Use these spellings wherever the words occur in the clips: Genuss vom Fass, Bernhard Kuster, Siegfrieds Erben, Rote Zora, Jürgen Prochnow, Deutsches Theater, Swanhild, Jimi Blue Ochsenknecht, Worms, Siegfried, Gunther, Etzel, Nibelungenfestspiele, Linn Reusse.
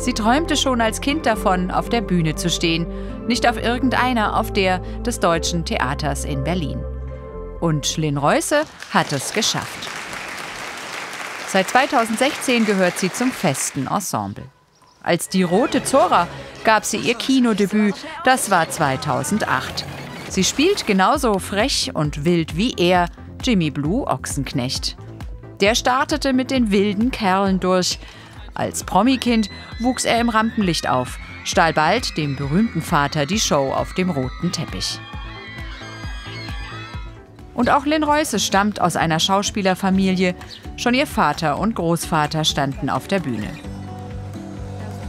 Sie träumte schon als Kind davon, auf der Bühne zu stehen. Nicht auf irgendeiner, auf der des Deutschen Theaters in Berlin. Und Linn Reusse hat es geschafft. Seit 2016 gehört sie zum festen Ensemble. Als die Rote Zora gab sie ihr Kinodebüt. Das war 2008. Sie spielt genauso frech und wild wie er, Jimi Blue Ochsenknecht. Der startete mit den wilden Kerlen durch. Als Promikind wuchs er im Rampenlicht auf, stahl bald dem berühmten Vater die Show auf dem roten Teppich. Und auch Linn Reusse stammt aus einer Schauspielerfamilie. Schon ihr Vater und Großvater standen auf der Bühne.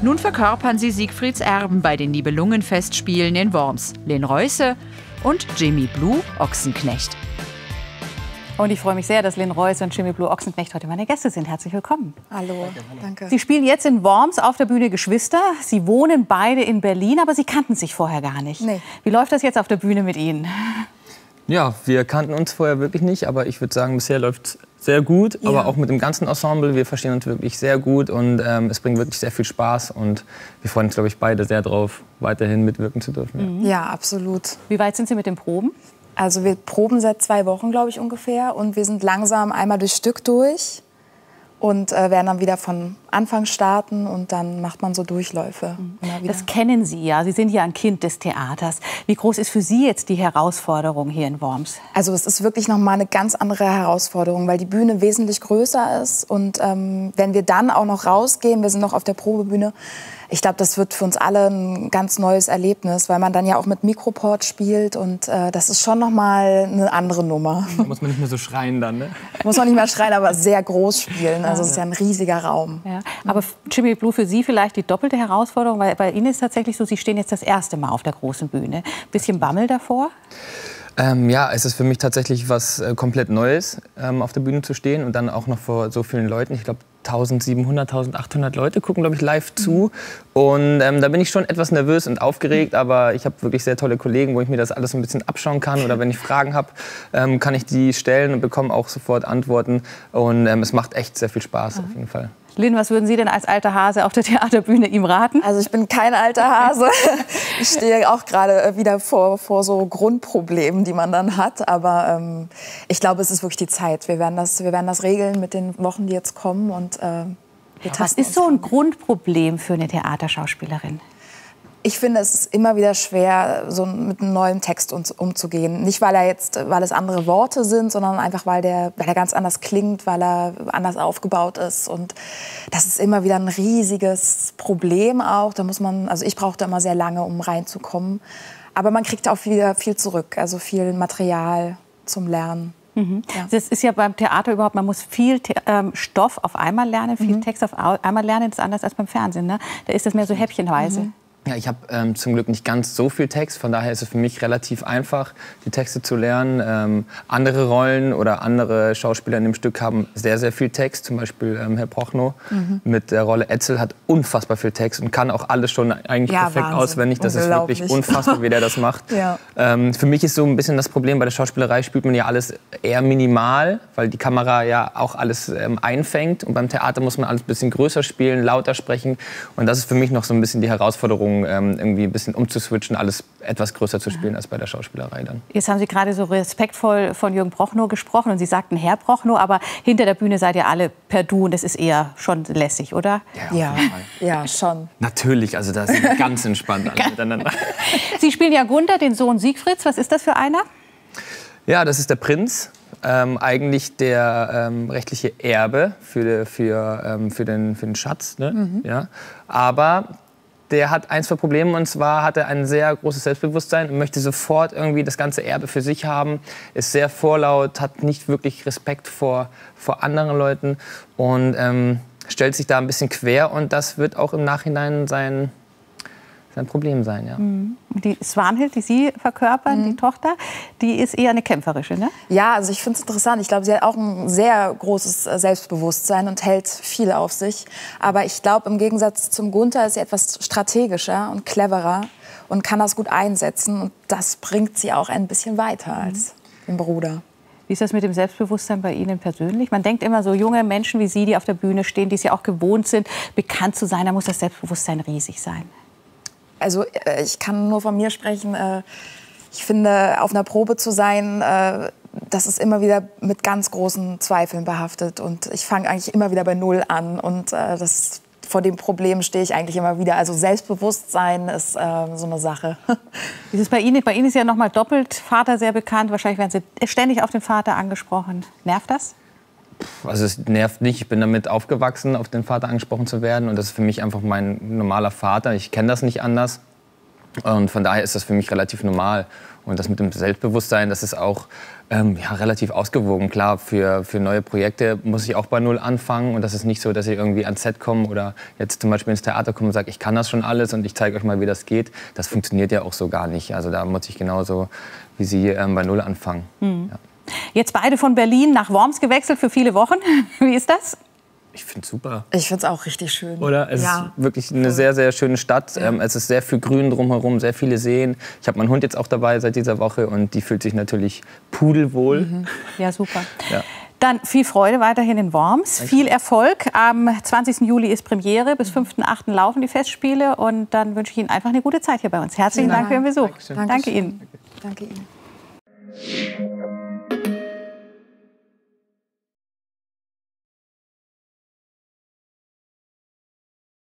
Nun verkörpern sie Siegfrieds Erben bei den Nibelungenfestspielen in Worms. Linn Reusse und Jimi Blue Ochsenknecht. Und ich freue mich sehr, dass Linn Reusse und Jimi Blue Ochsenknecht heute meine Gäste sind. Herzlich willkommen. Hallo. Danke. Sie spielen jetzt in Worms auf der Bühne Geschwister. Sie wohnen beide in Berlin, aber sie kannten sich vorher gar nicht. Nee. Wie läuft das jetzt auf der Bühne mit Ihnen? Ja, wir kannten uns vorher wirklich nicht, aber ich würde sagen, bisher läuft es sehr gut. Ja. Aber auch mit dem ganzen Ensemble, wir verstehen uns wirklich sehr gut und es bringt wirklich sehr viel Spaß. Und wir freuen uns, glaube ich, beide sehr drauf, weiterhin mitwirken zu dürfen. Ja. Ja, absolut. Wie weit sind Sie mit den Proben? Also wir proben seit 2 Wochen, glaube ich, ungefähr. Und wir sind langsam einmal durchs Stück durch und werden dann wieder von Anfang starten. Und dann macht man so Durchläufe. Das kennen Sie ja. Sie sind ja ein Kind des Theaters. Wie groß ist für Sie jetzt die Herausforderung hier in Worms? Also es ist wirklich nochmal eine ganz andere Herausforderung, weil die Bühne wesentlich größer ist. Und wenn wir dann auch noch rausgehen, wir sind noch auf der Probebühne, ich glaube, das wird für uns alle ein ganz neues Erlebnis, weil man dann ja auch mit Mikroport spielt und das ist schon nochmal eine andere Nummer. Da muss man nicht mehr so schreien dann, ne? Muss man nicht mehr schreien, aber sehr groß spielen. Also es ist ja ein riesiger Raum. Ja. Aber Jimi Blue, für Sie vielleicht die doppelte Herausforderung, weil bei Ihnen ist es tatsächlich so, Sie stehen jetzt das erste Mal auf der großen Bühne. Bisschen Bammel davor? Ja, es ist für mich tatsächlich was komplett Neues, auf der Bühne zu stehen und dann auch noch vor so vielen Leuten. Ich glaube, 1700, 1800 Leute gucken, glaube ich, live zu. Und da bin ich schon etwas nervös und aufgeregt, aber ich habe wirklich sehr tolle Kollegen, wo ich mir das alles ein bisschen abschauen kann. Oder wenn ich Fragen habe, kann ich die stellen und bekomme auch sofort Antworten. Und es macht echt sehr viel Spaß, auf jeden Fall. Linn, was würden Sie denn als alter Hase auf der Theaterbühne ihm raten? Also ich bin kein alter Hase. Ich stehe auch gerade wieder vor so Grundproblemen, die man dann hat. Aber ich glaube, es ist wirklich die Zeit. Wir werden das regeln mit den Wochen, die jetzt kommen. Und, was ist so ein Grundproblem für eine Theaterschauspielerin? Ich finde, es ist immer wieder schwer, so mit einem neuen Text umzugehen. Nicht, weil es andere Worte sind, sondern einfach, weil er ganz anders klingt, weil er anders aufgebaut ist. Und das ist immer wieder ein riesiges Problem auch. Da muss man, also ich brauchte immer sehr lange, um reinzukommen. Aber man kriegt auch wieder viel zurück, also viel Material zum Lernen. Mhm. Ja. Das ist ja beim Theater überhaupt, man muss viel Stoff auf einmal lernen, viel Text auf einmal lernen. Das ist anders als beim Fernsehen, ne? Da ist das mehr so häppchenweise. Ja, ich habe zum Glück nicht ganz so viel Text, von daher ist es für mich relativ einfach, die Texte zu lernen. Andere Rollen oder andere Schauspieler in dem Stück haben sehr, sehr viel Text. Zum Beispiel Herr Prochnow mit der Rolle Etzel hat unfassbar viel Text und kann auch alles schon eigentlich perfekt auswendig. Das ist wirklich unfassbar, wie der das macht. Ja. Für mich ist so ein bisschen das Problem, bei der Schauspielerei spielt man ja alles eher minimal, weil die Kamera ja auch alles einfängt. Und beim Theater muss man alles ein bisschen größer spielen, lauter sprechen. Und das ist für mich noch so ein bisschen die Herausforderung, irgendwie ein bisschen umzuswitchen, alles etwas größer zu spielen als bei der Schauspielerei dann. Jetzt haben Sie gerade so respektvoll von Jürgen Prochnow gesprochen und Sie sagten Herr Prochnow, aber hinter der Bühne seid ihr alle per Du und das ist eher schon lässig, oder? Ja, ja schon. Natürlich, also da sind wir ganz entspannt alle miteinander. Sie spielen ja Gunther, den Sohn Siegfrieds, was ist das für einer? Ja, das ist der Prinz. Eigentlich der rechtliche Erbe für den Schatz, ne? Ja. Aber der hat ein, 2 Probleme, und zwar hat er ein sehr großes Selbstbewusstsein und möchte sofort irgendwie das ganze Erbe für sich haben, ist sehr vorlaut, hat nicht wirklich Respekt vor anderen Leuten und stellt sich da ein bisschen quer und das wird auch im Nachhinein sein Problem sein, ja. Die Swanhild, die Sie verkörpern, die Tochter, die ist eher eine kämpferische, ne? Ja, also ich finde es interessant. Ich glaube, sie hat auch ein sehr großes Selbstbewusstsein und hält viel auf sich. Aber ich glaube, im Gegensatz zum Gunther ist sie etwas strategischer und cleverer und kann das gut einsetzen. Und das bringt sie auch ein bisschen weiter als den Bruder. Wie ist das mit dem Selbstbewusstsein bei Ihnen persönlich? Man denkt immer so, junge Menschen wie Sie, die auf der Bühne stehen, die es ja auch gewohnt sind, bekannt zu sein, da muss das Selbstbewusstsein riesig sein. Also ich kann nur von mir sprechen. Ich finde, auf einer Probe zu sein, das ist immer wieder mit ganz großen Zweifeln behaftet. Und ich fange eigentlich immer wieder bei Null an. Und vor dem Problem stehe ich eigentlich immer wieder. Also Selbstbewusstsein ist so eine Sache. Wie ist es bei Ihnen? Bei Ihnen ist ja noch mal doppelt Vater sehr bekannt. Wahrscheinlich werden Sie ständig auf den Vater angesprochen. Nervt das? Also es nervt nicht. Ich bin damit aufgewachsen, auf den Vater angesprochen zu werden. Und das ist für mich einfach mein normaler Vater. Ich kenne das nicht anders. Und von daher ist das für mich relativ normal. Und das mit dem Selbstbewusstsein, das ist auch ja, relativ ausgewogen. Klar, für neue Projekte muss ich auch bei Null anfangen. Und das ist nicht so, dass ich irgendwie ans Set komme oder jetzt zum Beispiel ins Theater komme und sage, ich kann das schon alles und ich zeige euch mal, wie das geht. Das funktioniert ja auch so gar nicht. Also da muss ich genauso wie Sie bei Null anfangen. Mhm. Ja. Jetzt beide von Berlin nach Worms gewechselt für viele Wochen. Wie ist das? Ich finde es super. Ich finde es auch richtig schön. Oder? Es ist wirklich eine sehr, sehr schöne Stadt. Ja. Es ist sehr viel Grün drumherum, sehr viele Seen. Ich habe meinen Hund jetzt auch dabei seit dieser Woche und die fühlt sich natürlich pudelwohl. Mhm. Ja, super. Ja. Dann viel Freude weiterhin in Worms, viel Erfolg. Am 20. Juli ist Premiere, bis 5.8. laufen die Festspiele. Und dann wünsche ich Ihnen einfach eine gute Zeit hier bei uns. Herzlichen Dank für Ihren Besuch. Danke Ihnen. Danke Ihnen.